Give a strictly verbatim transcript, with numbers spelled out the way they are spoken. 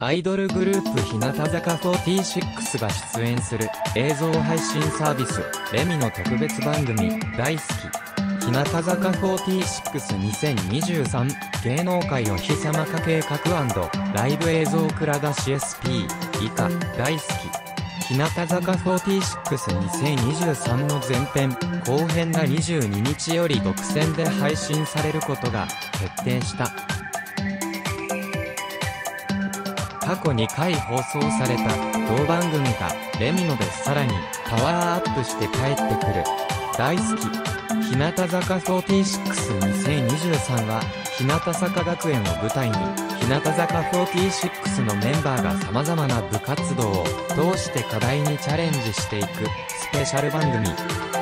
アイドルグループ日向坂フォーティーシックスが出演する映像配信サービスレミの特別番組大好き日向坂フォーティーシックス にせんにじゅうさん芸能界お日様化計画&ライブ映像蔵出し エスピー 以下大好き日向坂フォーティーシックス にせんにじゅうさんの前編後編がにじゅうににちより独占で配信されることが決定した。過去にかい放送された同番組がレミのでさらにパワーアップして帰ってくる。大好き日向坂フォーティーシックス にせんにじゅうさんは日向坂学園を舞台に日向坂フォーティーシックスのメンバーが様々な部活動を通して課題にチャレンジしていくスペシャル番組。